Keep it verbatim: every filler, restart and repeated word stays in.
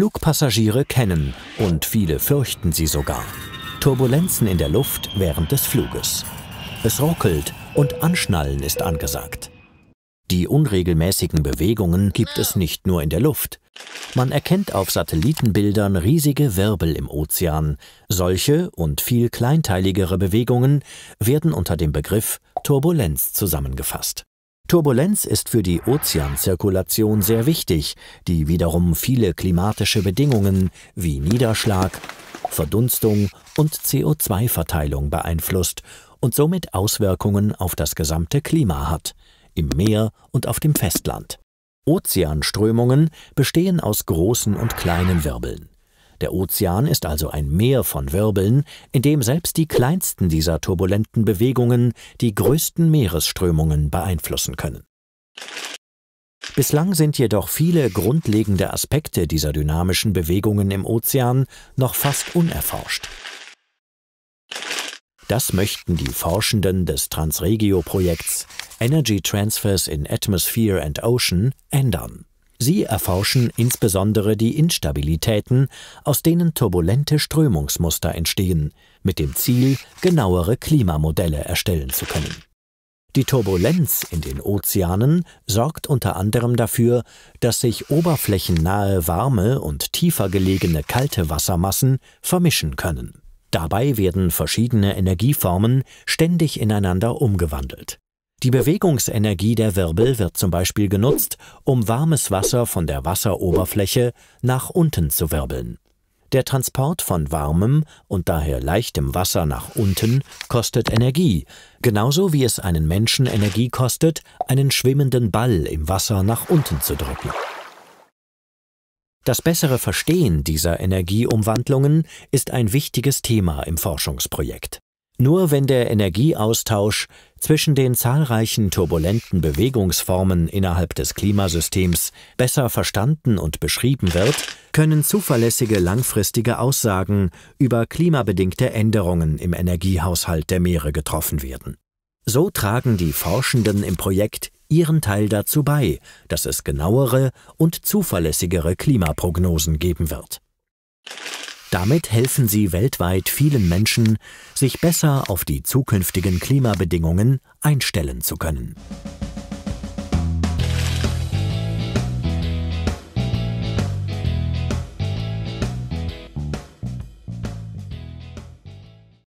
Flugpassagiere kennen und viele fürchten sie sogar. Turbulenzen in der Luft während des Fluges. Es ruckelt und Anschnallen ist angesagt. Die unregelmäßigen Bewegungen gibt es nicht nur in der Luft. Man erkennt auf Satellitenbildern riesige Wirbel im Ozean. Solche und viel kleinteiligere Bewegungen werden unter dem Begriff Turbulenz zusammengefasst. Turbulenz ist für die Ozeanzirkulation sehr wichtig, die wiederum viele klimatische Bedingungen wie Niederschlag, Verdunstung und C O zwei Verteilung beeinflusst und somit Auswirkungen auf das gesamte Klima hat. Im Meer und auf dem Festland. Ozeanströmungen bestehen aus großen und kleinen Wirbeln. Der Ozean ist also ein Meer von Wirbeln, in dem selbst die kleinsten dieser turbulenten Bewegungen die größten Meeresströmungen beeinflussen können. Bislang sind jedoch viele grundlegende Aspekte dieser dynamischen Bewegungen im Ozean noch fast unerforscht. Das möchten die Forschenden des Transregio-Projekts Energy Transfers in Atmosphere and Ocean ändern. Sie erforschen insbesondere die Instabilitäten, aus denen turbulente Strömungsmuster entstehen, mit dem Ziel, genauere Klimamodelle erstellen zu können. Die Turbulenz in den Ozeanen sorgt unter anderem dafür, dass sich oberflächennahe warme und tiefer gelegene kalte Wassermassen vermischen können. Dabei werden verschiedene Energieformen ständig ineinander umgewandelt. Die Bewegungsenergie der Wirbel wird zum Beispiel genutzt, um warmes Wasser von der Wasseroberfläche nach unten zu wirbeln. Der Transport von warmem und daher leichtem Wasser nach unten kostet Energie, genauso wie es einen Menschen Energie kostet, einen schwimmenden Ball im Wasser nach unten zu drücken. Das bessere Verstehen dieser Energieumwandlungen ist ein wichtiges Thema im Forschungsprojekt. Nur wenn der Energieaustausch zwischen den zahlreichen turbulenten Bewegungsformen innerhalb des Klimasystems besser verstanden und beschrieben wird, können zuverlässige langfristige Aussagen über klimabedingte Änderungen im Energiehaushalt der Meere getroffen werden. So tragen die Forschenden im Projekt ihren Teil dazu bei, dass es genauere und zuverlässigere Klimaprognosen geben wird. Damit helfen sie weltweit vielen Menschen, sich besser auf die zukünftigen Klimabedingungen einstellen zu können.